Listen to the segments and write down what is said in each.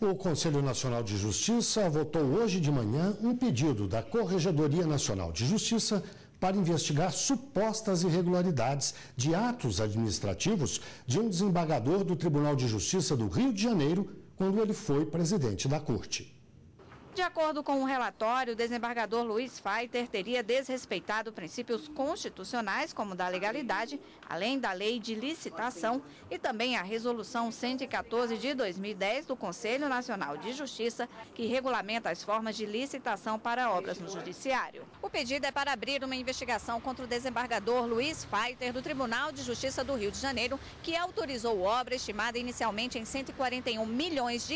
O Conselho Nacional de Justiça votou hoje de manhã um pedido da Corregedoria Nacional de Justiça para investigar supostas irregularidades de atos administrativos de um desembargador do Tribunal de Justiça do Rio de Janeiro, quando ele foi presidente da Corte. De acordo com um relatório, o desembargador Luiz Faiter teria desrespeitado princípios constitucionais, como da legalidade, além da lei de licitação e também a resolução 114 de 2010 do Conselho Nacional de Justiça, que regulamenta as formas de licitação para obras no judiciário. O pedido é para abrir uma investigação contra o desembargador Luiz Faiter do Tribunal de Justiça do Rio de Janeiro, que autorizou obra estimada inicialmente em R$ 141 milhões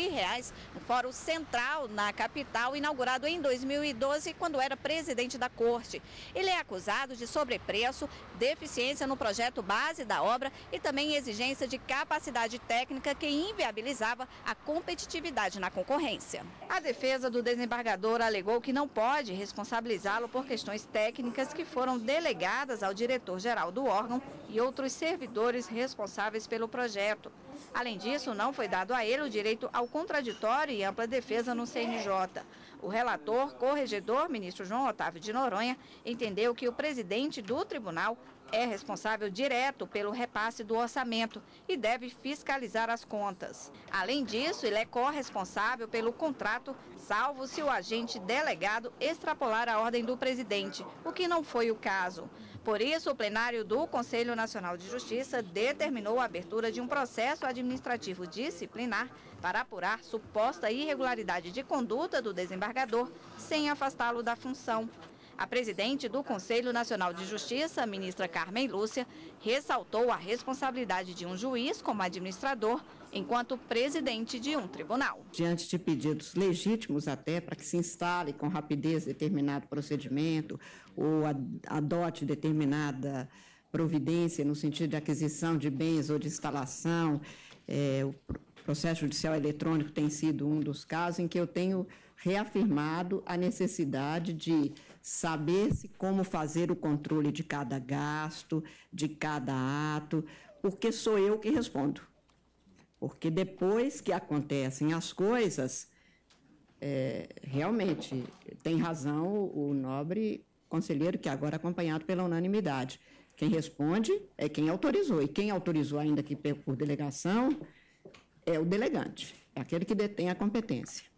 no Fórum Central, na capital, inaugurado em 2012, quando era presidente da corte. Ele é acusado de sobrepreço, deficiência no projeto base da obra e também exigência de capacidade técnica que inviabilizava a competitividade na concorrência. A defesa do desembargador alegou que não pode responsabilizá-lo por questões técnicas que foram delegadas ao diretor-geral do órgão e outros servidores responsáveis pelo projeto. Além disso, não foi dado a ele o direito ao contraditório e ampla defesa no CNJ. O relator, corregedor, ministro João Otávio de Noronha, entendeu que o presidente do tribunal é responsável direto pelo repasse do orçamento e deve fiscalizar as contas. Além disso, ele é corresponsável pelo contrato, salvo se o agente delegado extrapolar a ordem do presidente, o que não foi o caso. Por isso, o plenário do Conselho Nacional de Justiça determinou a abertura de um processo administrativo disciplinar para apurar suposta irregularidade de conduta do desembargador sem afastá-lo da função. A presidente do Conselho Nacional de Justiça, ministra Carmen Lúcia, ressaltou a responsabilidade de um juiz como administrador, enquanto presidente de um tribunal. Diante de pedidos legítimos até para que se instale com rapidez determinado procedimento ou adote determinada providência no sentido de aquisição de bens ou de instalação, o processo judicial eletrônico tem sido um dos casos em que eu tenho reafirmado a necessidade de saber-se como fazer o controle de cada gasto, de cada ato, porque sou eu que respondo. Porque depois que acontecem as coisas, realmente tem razão o nobre conselheiro, que agora é acompanhado pela unanimidade. Quem responde é quem autorizou, e quem autorizou, ainda que por delegação, é o delegante, é aquele que detém a competência.